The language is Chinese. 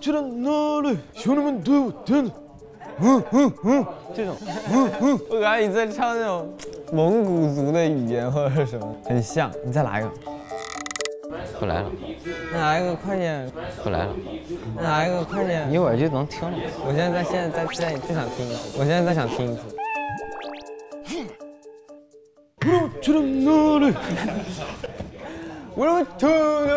저런 너를 시원하면 된我感觉你在唱那种蒙古族的语言或者什么，很像。你再来一个，不来了。再来一个，快点。不来了。再来一个，快点。一会儿就能听了。我现在在想听一次。我现在在想听一次。我